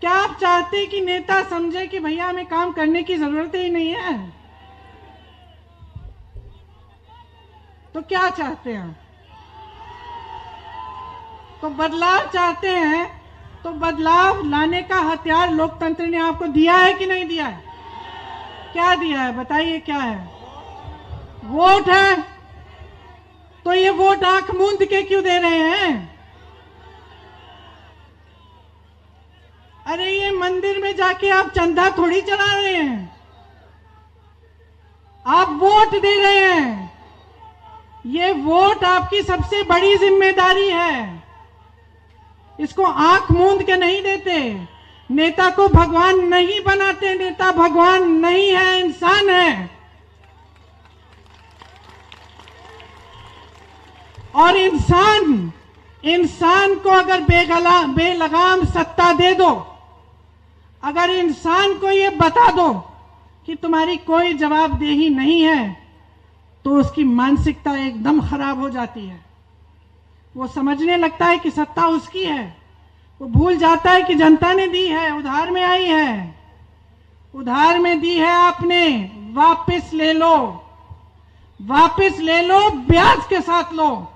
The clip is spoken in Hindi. क्या आप चाहते कि नेता समझे कि भैया हमें काम करने की जरूरत ही नहीं है? तो क्या चाहते हैं? तो बदलाव चाहते हैं, तो बदलाव लाने का हथियार लोकतंत्र ने आपको दिया है कि नहीं दिया है? क्या दिया है बताइए, क्या है? वोट है। तो ये वोट आंख मूंद के क्यों दे रहे हैं? अरे ये मंदिर में जाके आप चंदा थोड़ी चढ़ा रहे हैं, आप वोट दे रहे हैं। ये वोट आपकी सबसे बड़ी जिम्मेदारी है, इसको आंख मूंद के नहीं देते। नेता को भगवान नहीं बनाते, नेता भगवान नहीं है, इंसान है। और इंसान इंसान को अगर बेलगाम सत्ता दे दो, अगर इंसान को ये बता दो कि तुम्हारी कोई जवाबदेही नहीं है, तो उसकी मानसिकता एकदम खराब हो जाती है। वो समझने लगता है कि सत्ता उसकी है, वो भूल जाता है कि जनता ने दी है, उधार में आई है, उधार में दी है आपने, वापस ले लो, ब्याज के साथ लो।